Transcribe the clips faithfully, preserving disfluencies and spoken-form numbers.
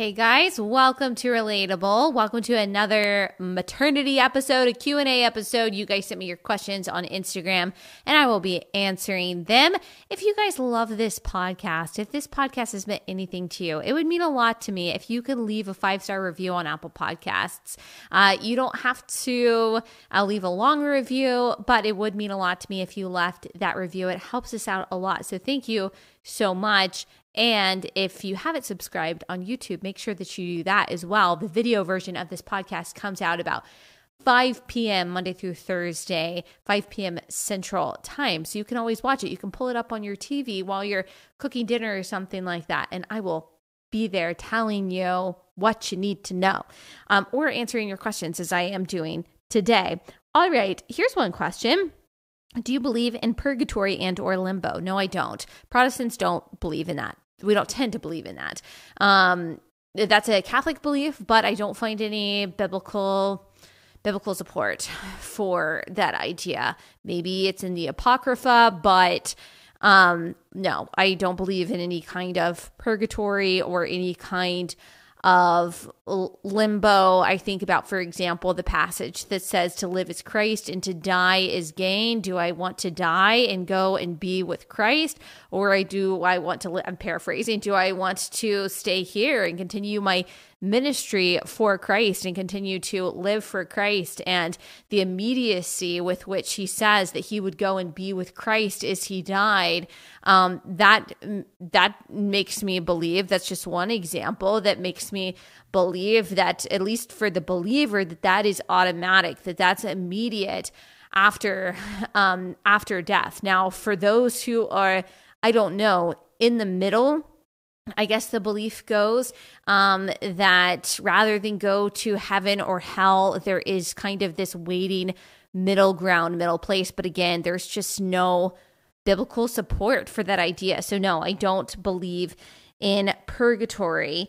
Hey guys, welcome to Relatable. Welcome to another maternity episode, a Q and A episode. You guys sent me your questions on Instagram and I will be answering them. If you guys love this podcast, if this podcast has meant anything to you, it would mean a lot to me if you could leave a five-star review on Apple Podcasts. Uh, you don't have to uh, leave a long review, but it would mean a lot to me if you left that review. It helps us out a lot. So thank you so much. And if you haven't subscribed on YouTube, make sure that you do that as well. The video version of this podcast comes out about five p.m. Monday through Thursday, five p.m. Central Time. So you can always watch it. You can pull it up on your T V while you're cooking dinner or something like that. And I will be there telling you what you need to know um, or answering your questions as I am doing today. All right, here's one question. Do you believe in purgatory and or limbo? No, I don't. Protestants don't believe in that. We don't tend to believe in that. Um, that's a Catholic belief, but I don't find any biblical biblical support for that idea. Maybe it's in the Apocrypha, but um, no, I don't believe in any kind of purgatory or any kind of limbo. I think about, for example, the passage that says to live is Christ and to die is gain. Do I want to die and go and be with Christ? Or I do I want to, li- I'm paraphrasing, do I want to stay here and continue my ministry for Christ and continue to live for Christ? And the immediacy with which he says that he would go and be with Christ as he died, um, that that makes me believe, that's just one example, that makes me believe that, at least for the believer, that that is automatic, that that's immediate after um, after death. Now, for those who are, I don't know, in the middle, I guess the belief goes um, that rather than go to heaven or hell, there is kind of this waiting middle ground, middle place. But again, there's just no biblical support for that idea. So no, I don't believe in purgatory.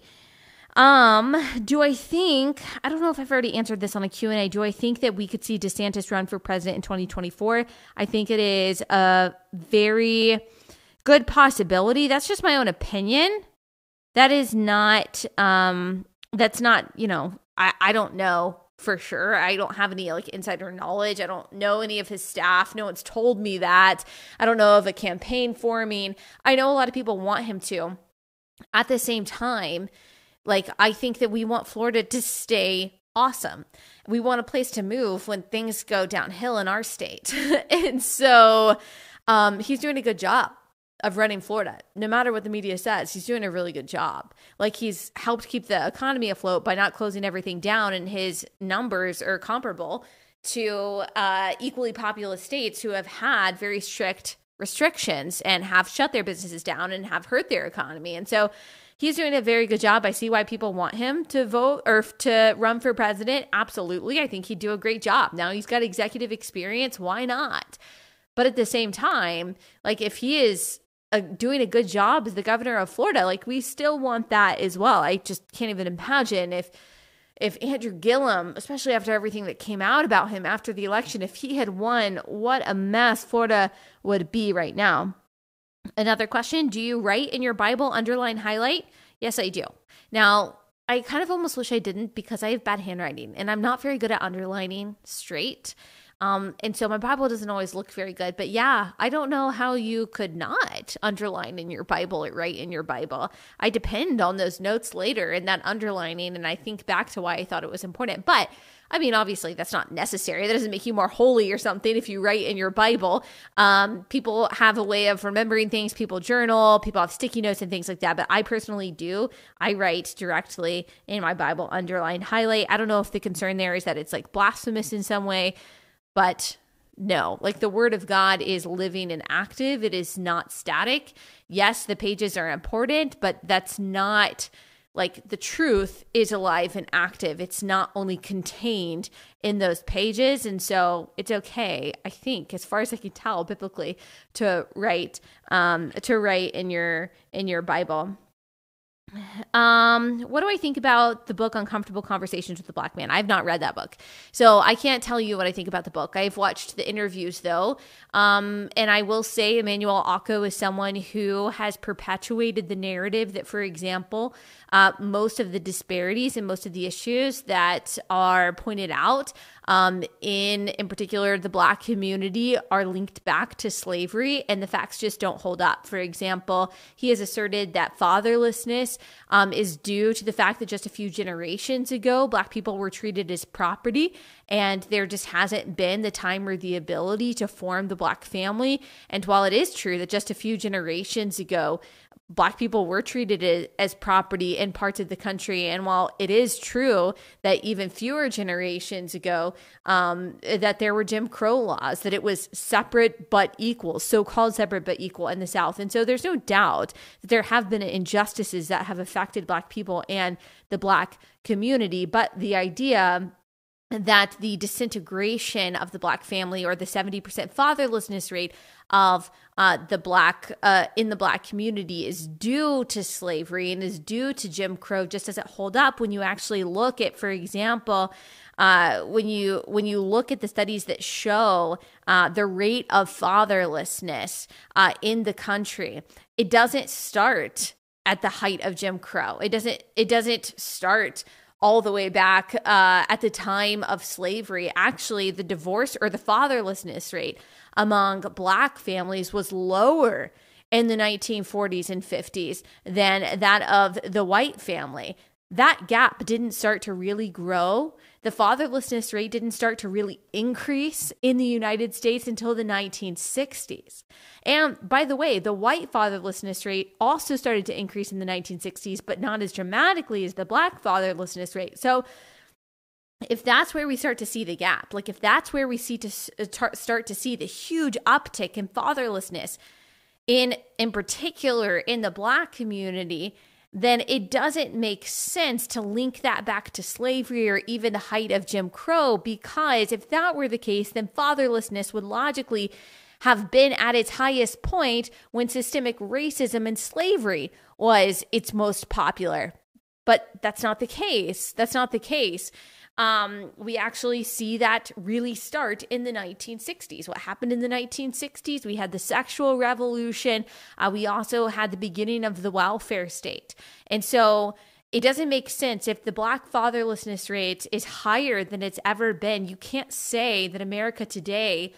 Um, do I think, I don't know if I've already answered this on a Q and A, do I think that we could see DeSantis run for president in twenty twenty-four? I think it is a very good possibility. That's just my own opinion. That is not, um, that's not, you know, I, I don't know for sure. I don't have any like insider knowledge. I don't know any of his staff. No one's told me that. I don't know of a campaign forming. I know a lot of people want him to. At the same time, like, I think that we want Florida to stay awesome. We want a place to move when things go downhill in our state. And so um, he's doing a good job of running Florida. No matter what the media says, he's doing a really good job. Like, he's helped keep the economy afloat by not closing everything down, and his numbers are comparable to uh, equally populous states who have had very strict restrictions and have shut their businesses down and have hurt their economy. And so he's doing a very good job. I see why people want him to vote or to run for president. Absolutely. I think he'd do a great job. Now he's got executive experience. Why not? But at the same time, like, if he is A, doing a good job as the governor of Florida, like, we still want that as well. I just can't even imagine if if Andrew Gillum, especially after everything that came out about him after the election, if he had won, what a mess Florida would be right now. Another question, do you write in your Bible, underline, highlight? Yes, I do. Now, I kind of almost wish I didn't because I have bad handwriting and I'm not very good at underlining straight. Um, and so my Bible doesn't always look very good, but yeah, I don't know how you could not underline in your Bible or write in your Bible. I depend on those notes later and that underlining, and I think back to why I thought it was important. But I mean, obviously that's not necessary. That doesn't make you more holy or something if you write in your Bible. Um, people have a way of remembering things. People journal, people have sticky notes and things like that. But I personally do. I write directly in my Bible, underline, highlight. I don't know if the concern there is that it's like blasphemous in some way. But no, like, the word of God is living and active. It is not static. Yes, the pages are important, but that's not, like, the truth is alive and active. It's not only contained in those pages. And so it's okay, I think, as far as I can tell biblically, to write um, to write in your in your Bible. Um, what do I think about the book Uncomfortable Conversations with the Black Man? I've not read that book, so I can't tell you what I think about the book. I've watched the interviews, though, um, and I will say Emmanuel Acho is someone who has perpetuated the narrative that, for example, uh, most of the disparities and most of the issues that are pointed out um, in, in particular, the Black community are linked back to slavery, and the facts just don't hold up. For example, he has asserted that fatherlessness Um, is due to the fact that just a few generations ago, Black people were treated as property, and there just hasn't been the time or the ability to form the Black family. And while it is true that just a few generations ago, Black people were treated as property in parts of the country, and while it is true that even fewer generations ago um, that there were Jim Crow laws, that it was separate but equal, so-called separate but equal in the South. And so there's no doubt that there have been injustices that have affected Black people and the Black community, but the idea that the disintegration of the Black family or the seventy percent fatherlessness rate of uh, the black uh, in the Black community is due to slavery and is due to Jim Crow just doesn't hold up when you actually look at, for example, uh, when you when you look at the studies that show uh, the rate of fatherlessness uh, in the country. It doesn't start at the height of Jim Crow. It doesn't. It doesn't start all the way back uh, at the time of slavery. Actually, the divorce or the fatherlessness rate among Black families was lower in the nineteen forties and fifties than that of the white family. That gap didn't start to really grow. The fatherlessness rate didn't start to really increase in the United States until the nineteen sixties. And by the way, the white fatherlessness rate also started to increase in the nineteen sixties, but not as dramatically as the Black fatherlessness rate. So if that's where we start to see the gap, like if that's where we see to start to see the huge uptick in fatherlessness, in in particular in the Black community, then it doesn't make sense to link that back to slavery or even the height of Jim Crow, because if that were the case, then fatherlessness would logically have been at its highest point when systemic racism and slavery was its most popular. But that's not the case. That's not the case. Um, we actually see that really start in the nineteen sixties. What happened in the nineteen sixties? We had the sexual revolution. Uh, we also had the beginning of the welfare state. And so it doesn't make sense. If the Black fatherlessness rate is higher than it's ever been, you can't say that America today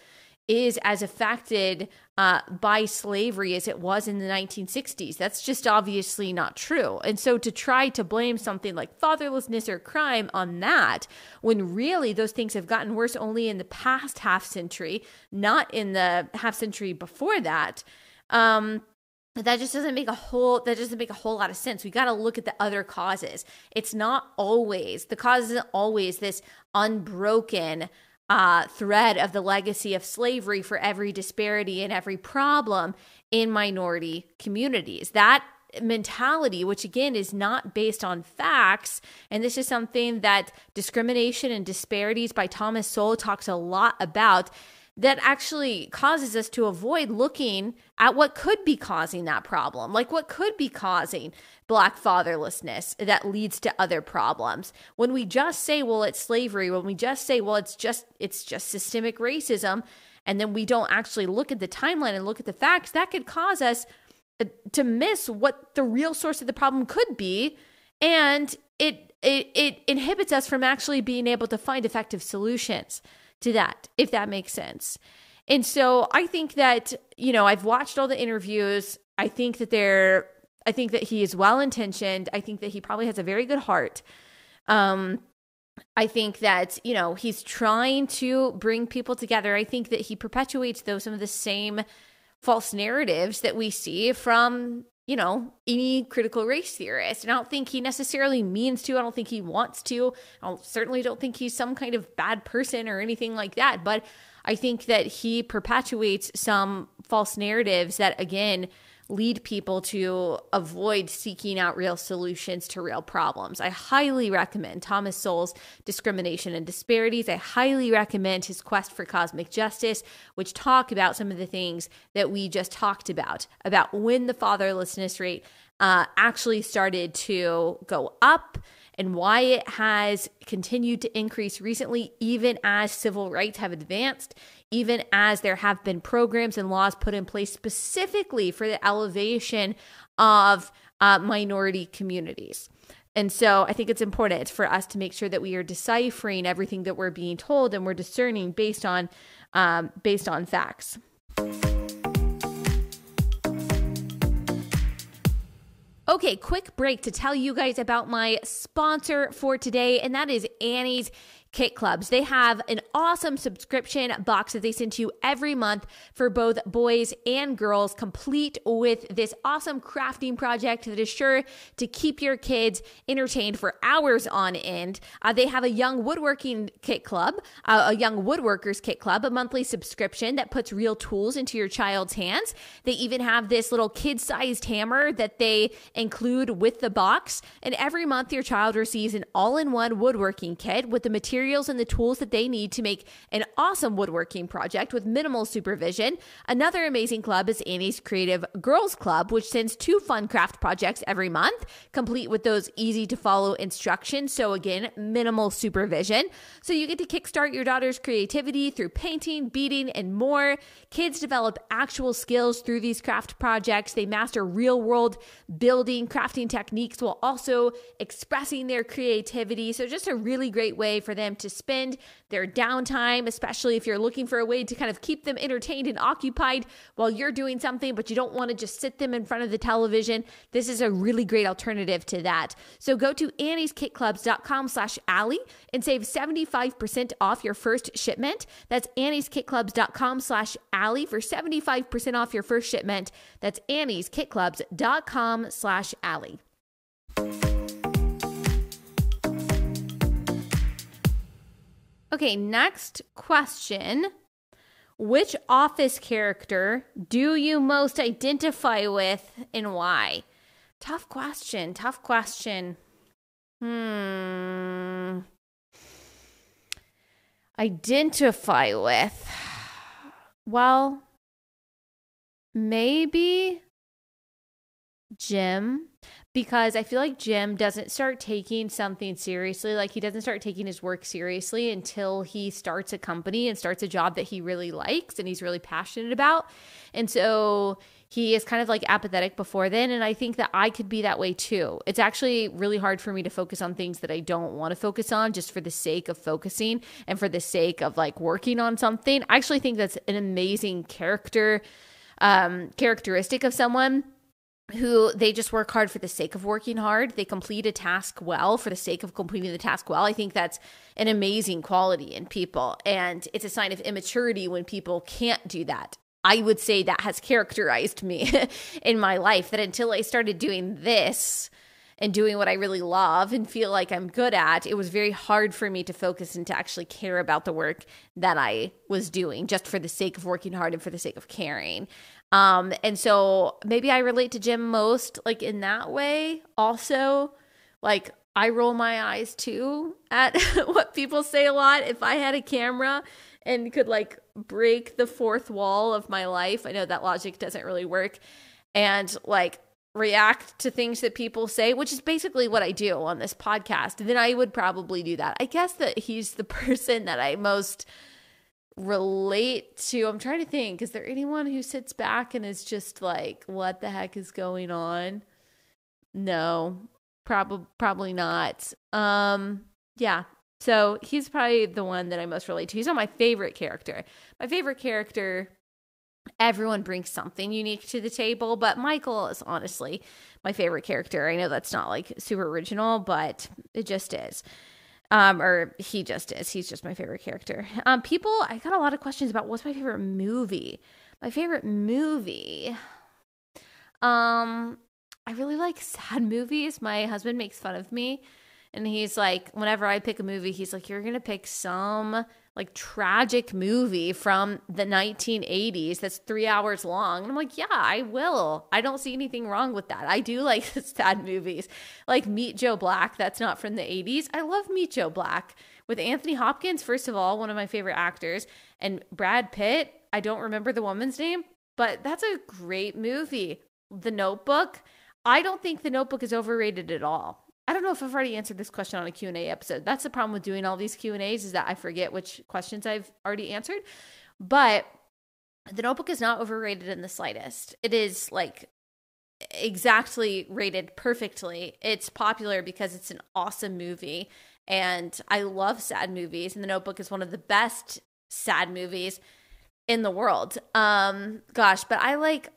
is as affected uh, by slavery as it was in the nineteen sixties. That's just obviously not true. And so to try to blame something like fatherlessness or crime on that, when really those things have gotten worse only in the past half century, not in the half century before that, um, that just doesn't make a whole, that doesn't make a whole lot of sense. We got to look at the other causes. It's not always, the cause isn't always this unbroken Uh, thread of the legacy of slavery for every disparity and every problem in minority communities. That mentality, which again is not based on facts, and this is something that Discrimination and Disparities by Thomas Sowell talks a lot about, that actually causes us to avoid looking at what could be causing that problem, like what could be causing Black fatherlessness that leads to other problems. When we just say, well, it's slavery, when we just say, well, it's just it's just systemic racism, and then we don't actually look at the timeline and look at the facts, that could cause us to miss what the real source of the problem could be, and it it, it inhibits us from actually being able to find effective solutions to that, if that makes sense. And so I think that, you know, I've watched all the interviews. I think that they're, I think that he is well-intentioned. I think that he probably has a very good heart. Um, I think that, you know, he's trying to bring people together. I think that he perpetuates though some of the same false narratives that we see from, you know, any critical race theorist. And I don't think he necessarily means to. I don't think he wants to. I don't, certainly don't think he's some kind of bad person or anything like that. But I think that he perpetuates some false narratives that, again, lead people to avoid seeking out real solutions to real problems. I highly recommend Thomas Sowell's Discrimination and Disparities. I highly recommend his Quest for Cosmic Justice, which talk about some of the things that we just talked about, about when the fatherlessness rate uh, actually started to go up, and why it has continued to increase recently, even as civil rights have advanced, even as there have been programs and laws put in place specifically for the elevation of uh, minority communities. And so I think it's important for us to make sure that we are deciphering everything that we're being told, and we're discerning based on um, based on facts. Okay, quick break to tell you guys about my sponsor for today, and that is Annie's Kit Clubs. They have an awesome subscription box that they send to you every month for both boys and girls, complete with this awesome crafting project that is sure to keep your kids entertained for hours on end. Uh, they have a young woodworking kit club, uh, a young woodworkers kit club, a monthly subscription that puts real tools into your child's hands. They even have this little kid-sized hammer that they include with the box. And every month your child receives an all-in-one woodworking kit with the material and the tools that they need to make an awesome woodworking project with minimal supervision. Another amazing club is Annie's Creative Girls Club, which sends two fun craft projects every month, complete with those easy to follow instructions. So again, minimal supervision. So you get to kickstart your daughter's creativity through painting, beading, and more. Kids develop actual skills through these craft projects. They master real world building, crafting techniques while also expressing their creativity. So just a really great way for them to spend their downtime, especially if you're looking for a way to kind of keep them entertained and occupied while you're doing something, but you don't want to just sit them in front of the television. This is a really great alternative to that. So go to Annies Kit Clubs dot com slash Allie and save seventy-five percent off your first shipment. That's Annies Kit Clubs dot com slash Allie for seventy-five percent off your first shipment. That's Annies Kit Clubs dot com slash Allie. Okay, next question. Which Office character do you most identify with and why? Tough question, tough question. Hmm. Identify with. Well, maybe Jim, because I feel like Jim doesn't start taking something seriously. Like, he doesn't start taking his work seriously until he starts a company and starts a job that he really likes and he's really passionate about. And so he is kind of like apathetic before then. And I think that I could be that way too. It's actually really hard for me to focus on things that I don't want to focus on just for the sake of focusing and for the sake of like working on something. I actually think that's an amazing character, um, characteristic of someone who they just work hard for the sake of working hard. They complete a task well for the sake of completing the task well. I think that's an amazing quality in people. And it's a sign of immaturity when people can't do that. I would say that has characterized me in my life, that until I started doing this and doing what I really love and feel like I'm good at, it was very hard for me to focus and to actually care about the work that I was doing just for the sake of working hard and for the sake of caring. Um, and so maybe I relate to Jim most like in that way. Also, like, I roll my eyes too at what people say a lot. If I had a camera and could like break the fourth wall of my life, I know that logic doesn't really work, and like react to things that people say, which is basically what I do on this podcast, then I would probably do that. I guess that he's the person that I most relate to. I'm trying to think, is there anyone who sits back and is just like, what the heck is going on? No, probably probably not. Um, yeah. So he's probably the one that I most relate to. He's not my favorite character. My favorite character, everyone brings something unique to the table, but Michael is honestly my favorite character. I know that's not like super original, but it just is. Um, or he just is. He's just my favorite character. Um, people, I got a lot of questions about what's my favorite movie. My favorite movie. Um, I really like sad movies. My husband makes fun of me, and he's like, whenever I pick a movie, he's like, you're going to pick some like tragic movie from the nineteen eighties that's three hours long. And I'm like, yeah, I will. I don't see anything wrong with that. I do like sad movies. Like Meet Joe Black, that's not from the eighties. I love Meet Joe Black with Anthony Hopkins, first of all, one of my favorite actors, and Brad Pitt. I don't remember the woman's name, but that's a great movie. The Notebook. I don't think The Notebook is overrated at all. I don't know if I've already answered this question on a Q and A episode. That's the problem with doing all these Q and A's, is that I forget which questions I've already answered. But The Notebook is not overrated in the slightest. It is like exactly rated perfectly. It's popular because it's an awesome movie, and I love sad movies, and The Notebook is one of the best sad movies in the world. Um, gosh, but I like,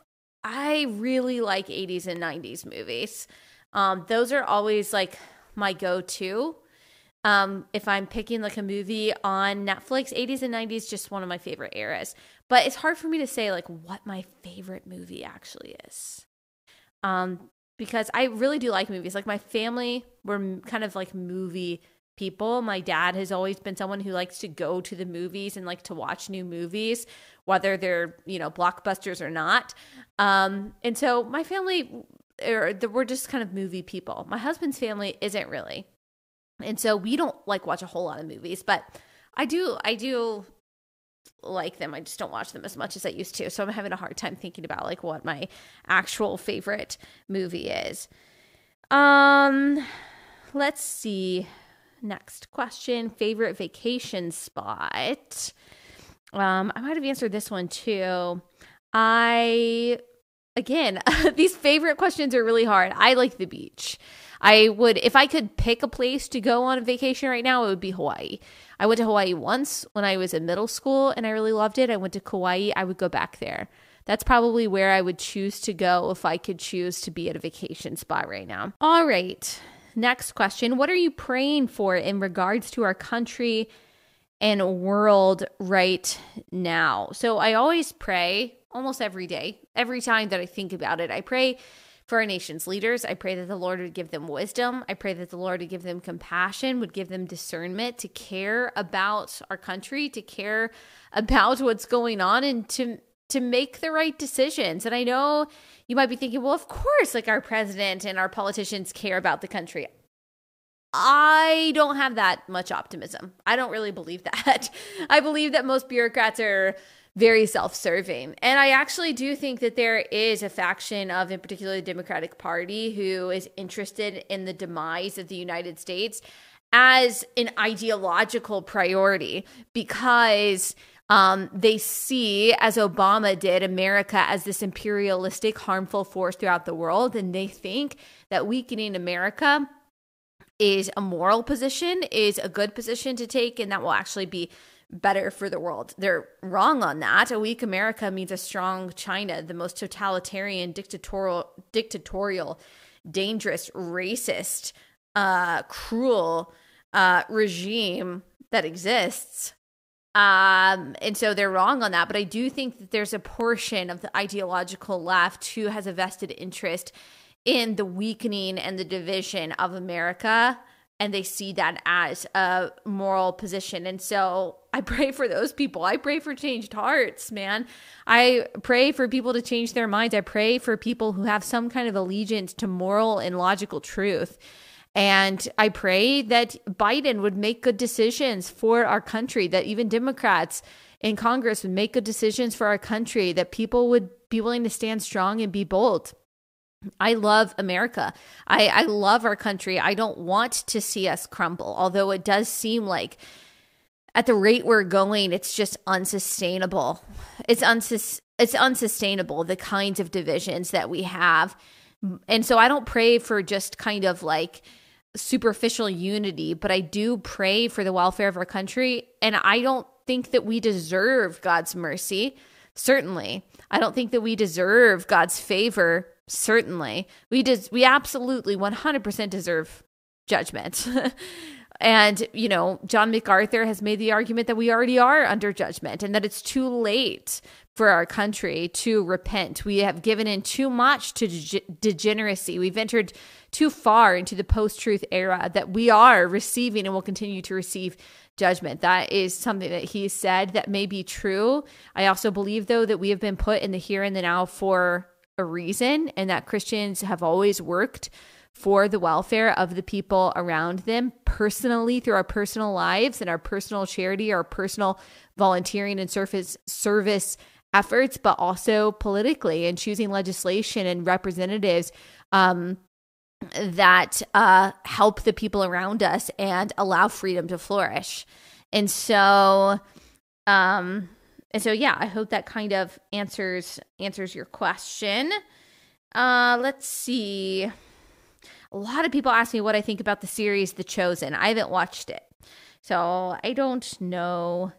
I really like eighties and nineties movies. Um, those are always like my go-to. Um, if I'm picking like a movie on Netflix, eighties and nineties, just one of my favorite eras. But it's hard for me to say like what my favorite movie actually is. Um, because I really do like movies. Like my family, we're kind of like movie people. My dad has always been someone who likes to go to the movies and like to watch new movies, whether they're, you know, blockbusters or not. Um, and so my family, or we're just kind of movie people. My husband's family isn't really. And so we don't like watch a whole lot of movies, but I do, I do like them. I just don't watch them as much as I used to. So I'm having a hard time thinking about like what my actual favorite movie is. Um, let's see. Next question, favorite vacation spot. Um, I might have answered this one too. I, again, these favorite questions are really hard. I like the beach. I would, if I could pick a place to go on a vacation right now, it would be Hawaii. I went to Hawaii once when I was in middle school and I really loved it. I went to Kauai. I would go back there. That's probably where I would choose to go if I could choose to be at a vacation spot right now. All right. Next question. What are you praying for in regards to our country and world right now? So I always pray almost every day. Every time that I think about it, I pray for our nation's leaders. I pray that the Lord would give them wisdom. I pray that the Lord would give them compassion, would give them discernment to care about our country, to care about what's going on, and to to make the right decisions. And I know you might be thinking, well, of course, like our president and our politicians care about the country. I don't have that much optimism. I don't really believe that. I believe that most bureaucrats are very self-serving. And I actually do think that there is a faction of, in particular, the Democratic Party who is interested in the demise of the United States as an ideological priority because Um, they see, as Obama did, America as this imperialistic, harmful force throughout the world. And they think that weakening America is a moral position, is a good position to take, and that will actually be better for the world. They're wrong on that. A weak America means a strong China, the most totalitarian, dictatorial, dictatorial, dangerous, racist, uh, cruel uh, regime that exists. Um, and so they're wrong on that. But I do think that there's a portion of the ideological left who has a vested interest in the weakening and the division of America. And they see that as a moral position. And so I pray for those people. I pray for changed hearts, man. I pray for people to change their minds. I pray for people who have some kind of allegiance to moral and logical truth. And I pray that Biden would make good decisions for our country, that even Democrats in Congress would make good decisions for our country, that people would be willing to stand strong and be bold. I love America. I, I love our country. I don't want to see us crumble, although it does seem like at the rate we're going, it's just unsustainable. It's unsus- it's unsustainable, the kinds of divisions that we have. And so I don't pray for just kind of like superficial unity, but I do pray for the welfare of our country. And I don't think that we deserve God's mercy, certainly. I don't think that we deserve God's favor, certainly. We des- we absolutely one hundred percent deserve judgment. And, you know, John MacArthur has made the argument that we already are under judgment and that it's too late for our country to repent. We have given in too much to de- degeneracy. We've entered too far into the post-truth era that we are receiving and will continue to receive judgment. That is something that he said that may be true. I also believe, though, that we have been put in the here and the now for a reason, and that Christians have always worked for the welfare of the people around them personally through our personal lives and our personal charity, our personal volunteering and service service efforts, but also politically, and choosing legislation and representatives um, that uh, help the people around us and allow freedom to flourish. And so, um, and so, yeah, I hope that kind of answers answers your question. Uh, let's see. A lot of people ask me what I think about the series The Chosen. I haven't watched it, so I don't know.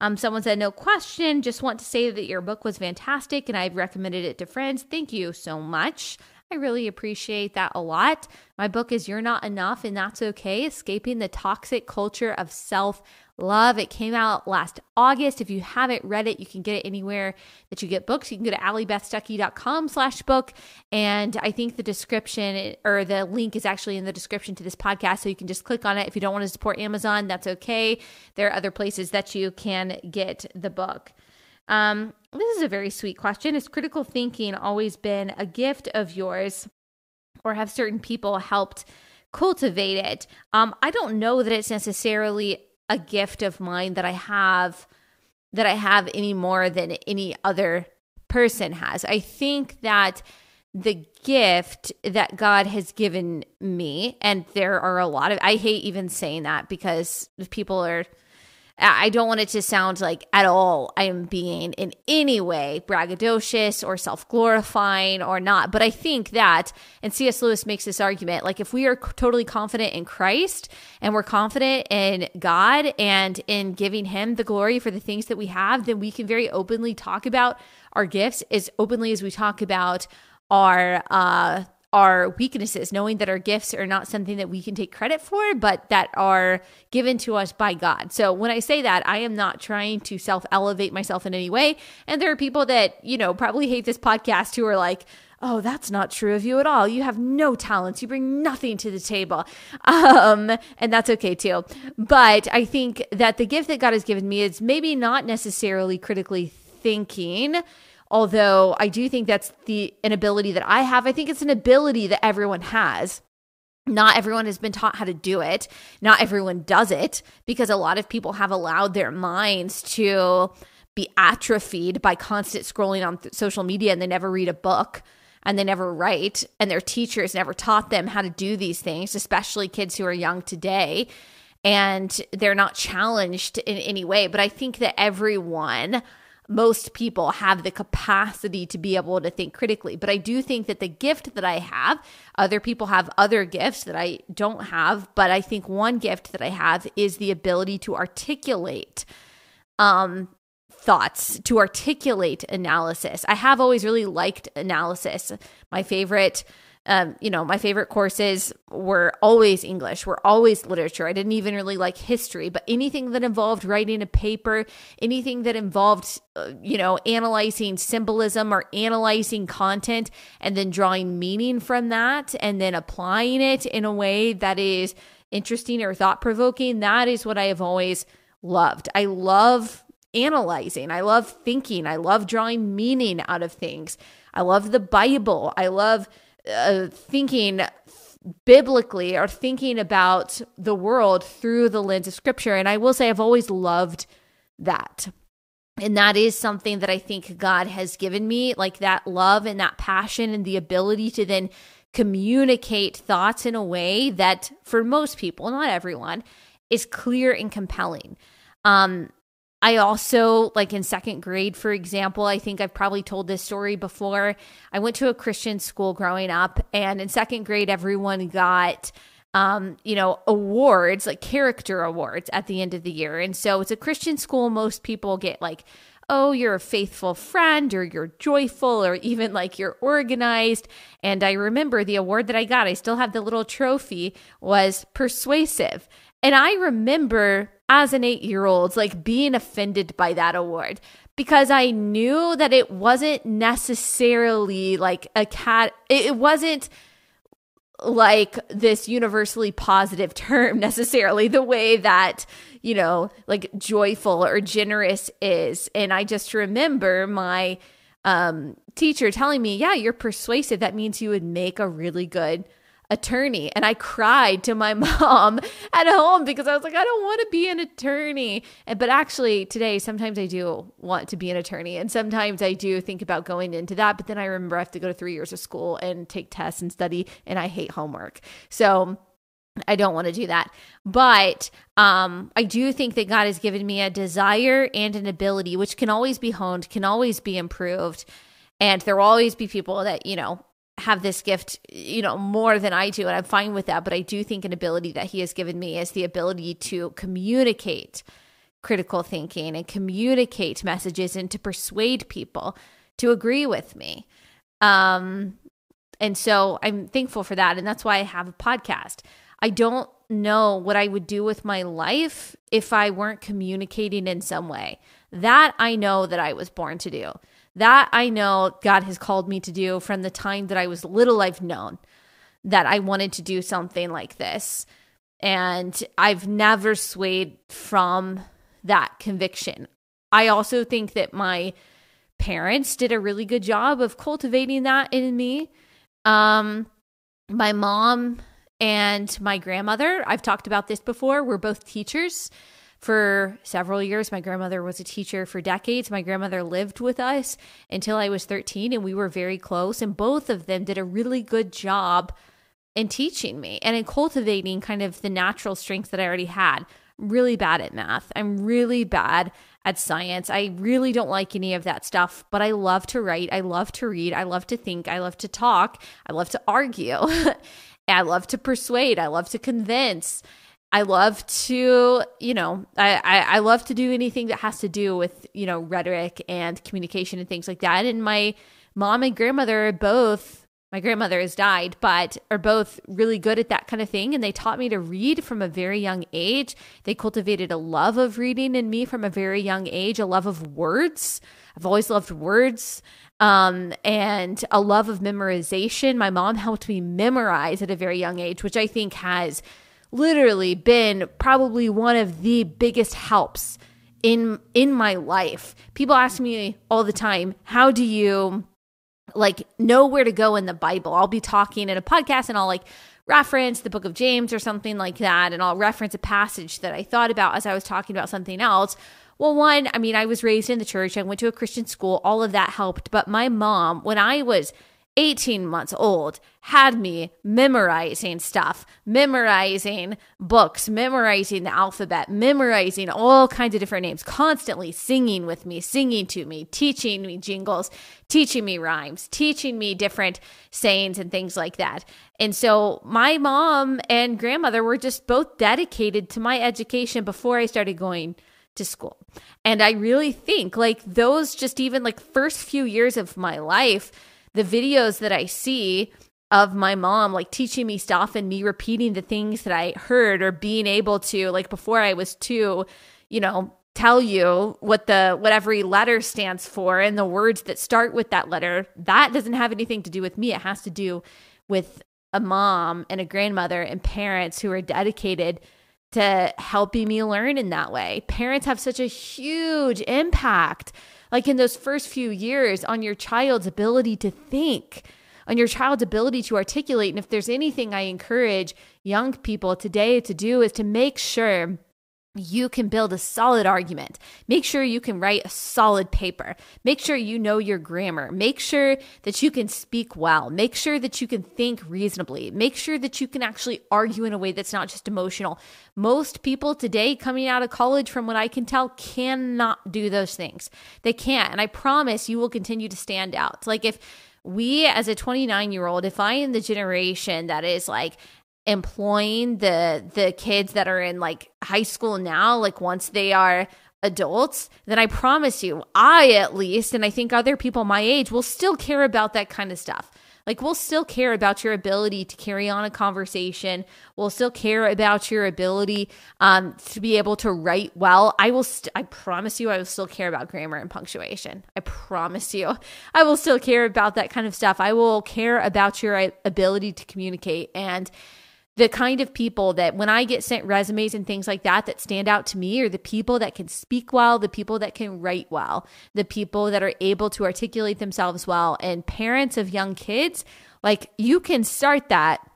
Um, someone said, no question, just want to say that your book was fantastic and I've recommended it to friends. Thank you so much. I really appreciate that a lot. My book is You're Not Enough and That's Okay, Escaping the Toxic Culture of Self-Love. It came out last August. If you haven't read it, you can get it anywhere that you get books. You can go to alliebethstuckey.com slash book. And I think the description or the link is actually in the description to this podcast. So you can just click on it. If you don't want to support Amazon, that's okay. There are other places that you can get the book. Um, this is a very sweet question. Has critical thinking always been a gift of yours, or have certain people helped cultivate it? Um, I don't know that it's necessarily a gift of mine that I have, that I have any more than any other person has. I think that the gift that God has given me, and there are a lot of, I hate even saying that because people are, I don't want it to sound like at all I am being in any way braggadocious or self-glorifying or not. But I think that, and C S. Lewis makes this argument, like if we are totally confident in Christ and we're confident in God and in giving him the glory for the things that we have, then we can very openly talk about our gifts as openly as we talk about our uh, our weaknesses, knowing that our gifts are not something that we can take credit for, but that are given to us by God. So when I say that, I am not trying to self-elevate myself in any way. And there are people that, you know, probably hate this podcast who are like, oh, that's not true of you at all. You have no talents. You bring nothing to the table. Um, and that's okay too. But I think that the gift that God has given me is maybe not necessarily critically thinking, although I do think that's the inability that I have. I think it's an ability that everyone has. Not everyone has been taught how to do it. Not everyone does it, because a lot of people have allowed their minds to be atrophied by constant scrolling on th- social media, and they never read a book and they never write, and their teachers never taught them how to do these things, especially kids who are young today, and they're not challenged in any way. But I think that everyone... most people have the capacity to be able to think critically. But I do think that the gift that I have, other people have other gifts that I don't have, but I think one gift that I have is the ability to articulate um, thoughts, to articulate analysis. I have always really liked analysis. My favorite Um, you know, my favorite courses were always English, were always literature. I didn't even really like history, but anything that involved writing a paper, anything that involved, uh, you know, analyzing symbolism or analyzing content and then drawing meaning from that and then applying it in a way that is interesting or thought-provoking, that is what I have always loved. I love analyzing. I love thinking. I love drawing meaning out of things. I love the Bible. I love... Uh, thinking biblically or thinking about the world through the lens of scripture. And I will say I've always loved that. And that is something that I think God has given me, like that love and that passion and the ability to then communicate thoughts in a way that for most people, not everyone, is clear and compelling. Um, I also, like in second grade, for example, I think I've probably told this story before. I went to a Christian school growing up, and in second grade, everyone got, um, you know, awards, like character awards at the end of the year. And so it's a Christian school. Most people get like, oh, you're a faithful friend, or you're joyful, or even like you're organized. And I remember the award that I got, I still have the little trophy, was persuasive. And I remember as an eight-year-old, like being offended by that award, because I knew that it wasn't necessarily like a cat, it wasn't like this universally positive term necessarily, the way that, you know, like joyful or generous is. And I just remember my um, teacher telling me, yeah, you're persuasive. That means you would make a really good attorney. And I cried to my mom at home because I was like, I don't want to be an attorney. But actually today, sometimes I do want to be an attorney. And sometimes I do think about going into that. But then I remember I have to go to three years of school and take tests and study. And I hate homework. So I don't want to do that. But um, I do think that God has given me a desire and an ability, which can always be honed, can always be improved. And there will always be people that, you know, have this gift, you know, more than I do. And I'm fine with that. But I do think an ability that he has given me is the ability to communicate critical thinking and communicate messages and to persuade people to agree with me. Um, and so I'm thankful for that. And that's why I have a podcast. I don't know what I would do with my life if I weren't communicating in some way. That I know that I was born to do. That I know God has called me to do from the time that I was little. I've known that I wanted to do something like this. And I've never swayed from that conviction. I also think that my parents did a really good job of cultivating that in me. Um, my mom and my grandmother, I've talked about this before, were both teachers for several years. My grandmother was a teacher for decades. My grandmother lived with us until I was thirteen, and we were very close. And both of them did a really good job in teaching me and in cultivating kind of the natural strength that I already had. I'm really bad at math. I'm really bad at science. I really don't like any of that stuff, but I love to write. I love to read. I love to think. I love to talk. I love to argue. I love to persuade. I love to convince. I love to, you know, I, I, I love to do anything that has to do with, you know, rhetoric and communication and things like that. And my mom and grandmother are both, my grandmother has died, but are both really good at that kind of thing. And they taught me to read from a very young age. They cultivated a love of reading in me from a very young age, a love of words. I've always loved words. Um, and a love of memorization. My mom helped me memorize at a very young age, which I think has literally been probably one of the biggest helps in, in my life. People ask me all the time, how do you like know where to go in the Bible? I'll be talking in a podcast and I'll like reference the book of James or something like that. And I'll reference a passage that I thought about as I was talking about something else. Well, one, I mean, I was raised in the church. I went to a Christian school. All of that helped. But my mom, when I was eighteen months old, had me memorizing stuff, memorizing books, memorizing the alphabet, memorizing all kinds of different names, constantly singing with me, singing to me, teaching me jingles, teaching me rhymes, teaching me different sayings and things like that. And so my mom and grandmother were just both dedicated to my education before I started going to school. And I really think like those just even like first few years of my life, the videos that I see of my mom like teaching me stuff and me repeating the things that I heard or being able to like before I was two, you know, tell you what the what every letter stands for and the words that start with that letter, that doesn't have anything to do with me. It has to do with a mom and a grandmother and parents who are dedicated to helping me learn in that way. Parents have such a huge impact, like in those first few years, on your child's ability to think, on your child's ability to articulate. And if there's anything I encourage young people today to do is to make sure you can build a solid argument. Make sure you can write a solid paper. Make sure you know your grammar. Make sure that you can speak well. Make sure that you can think reasonably. Make sure that you can actually argue in a way that's not just emotional. Most people today coming out of college, from what I can tell, cannot do those things. They can't. And I promise you will continue to stand out. Like if we as a twenty-nine-year-old, if I am the generation that is like employing the the kids that are in like high school now, like once they are adults, then I promise you, I at least, and I think other people my age will still care about that kind of stuff. Like we'll still care about your ability to carry on a conversation. We'll still care about your ability um, to be able to write well. I will. St- I promise you, I will still care about grammar and punctuation. I promise you, I will still care about that kind of stuff. I will care about your ability to communicate. And the kind of people that when I get sent resumes and things like that that stand out to me are the people that can speak well, the people that can write well, the people that are able to articulate themselves well. And parents of young kids, like you can start that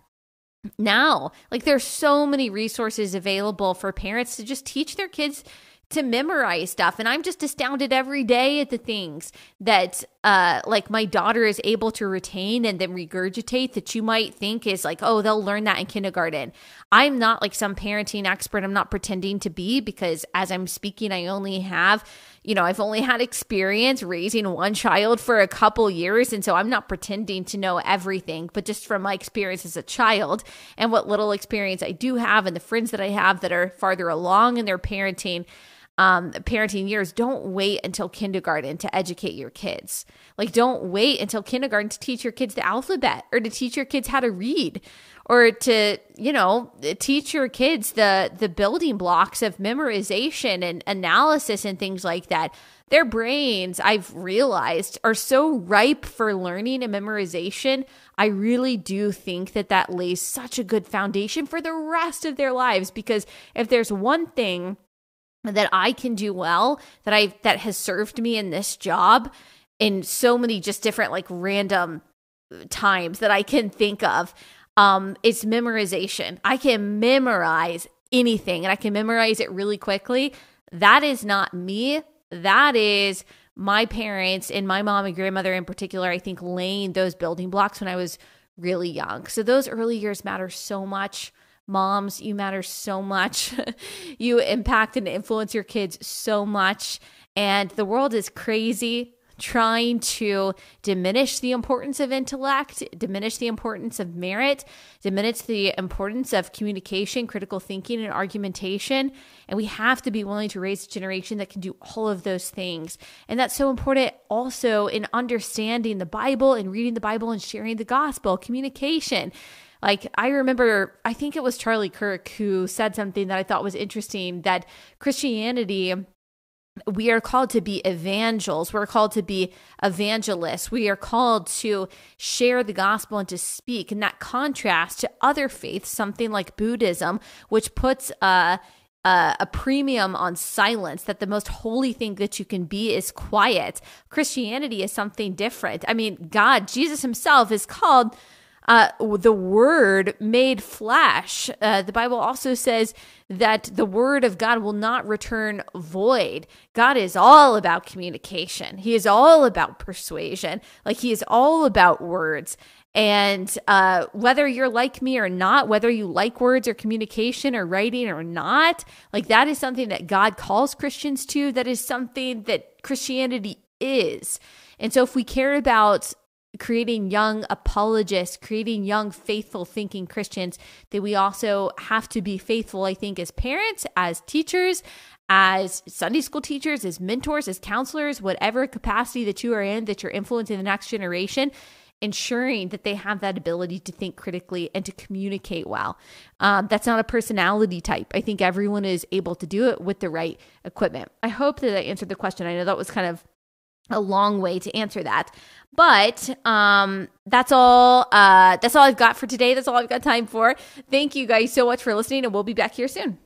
now. Like, there's so many resources available for parents to just teach their kids to memorize stuff. And I'm just astounded every day at the things that uh, like my daughter is able to retain and then regurgitate that you might think is like, oh, they'll learn that in kindergarten. I'm not like some parenting expert. I'm not pretending to be, because as I'm speaking, I only have, you know, I've only had experience raising one child for a couple years. And so I'm not pretending to know everything, but just from my experience as a child and what little experience I do have and the friends that I have that are farther along in their parenting, Um, parenting years, don't wait until kindergarten to educate your kids. Like, don't wait until kindergarten to teach your kids the alphabet or to teach your kids how to read or to, you know, teach your kids the the building blocks of memorization and analysis and things like that. Their brains, I've realized, are so ripe for learning and memorization. I really do think that that lays such a good foundation for the rest of their lives, because if there's one thing that I can do well, that I that has served me in this job in so many just different like random times that I can think of, um, it's memorization. I can memorize anything and I can memorize it really quickly. That is not me. That is my parents and my mom and grandmother in particular, I think, laying those building blocks when I was really young. So those early years matter so much. Moms, you matter so much. You impact and influence your kids so much. And the world is crazy trying to diminish the importance of intellect, diminish the importance of merit, diminish the importance of communication, critical thinking, and argumentation. And we have to be willing to raise a generation that can do all of those things. And that's so important also in understanding the Bible and reading the Bible and sharing the gospel, communication. Like, I remember, I think it was Charlie Kirk who said something that I thought was interesting, that Christianity, we are called to be evangels. We're called to be evangelists. We are called to share the gospel and to speak. And that contrast to other faiths, something like Buddhism, which puts a, a, a premium on silence, that the most holy thing that you can be is quiet. Christianity is something different. I mean, God, Jesus himself is called Uh, the Word made flesh. Uh, the Bible also says that the Word of God will not return void. God is all about communication. He is all about persuasion. Like, he is all about words. And uh, whether you're like me or not, whether you like words or communication or writing or not, like, that is something that God calls Christians to. That is something that Christianity is. And so if we care about creating young apologists, creating young, faithful thinking Christians, that we also have to be faithful, I think, as parents, as teachers, as Sunday school teachers, as mentors, as counselors, whatever capacity that you are in, that you're influencing the next generation, ensuring that they have that ability to think critically and to communicate well. Um, that's not a personality type. I think everyone is able to do it with the right equipment. I hope that I answered the question. I know that was kind of a long way to answer that. But um, that's all uh, that's all I've got for today. That's all I've got time for. Thank you guys so much for listening, and we'll be back here soon.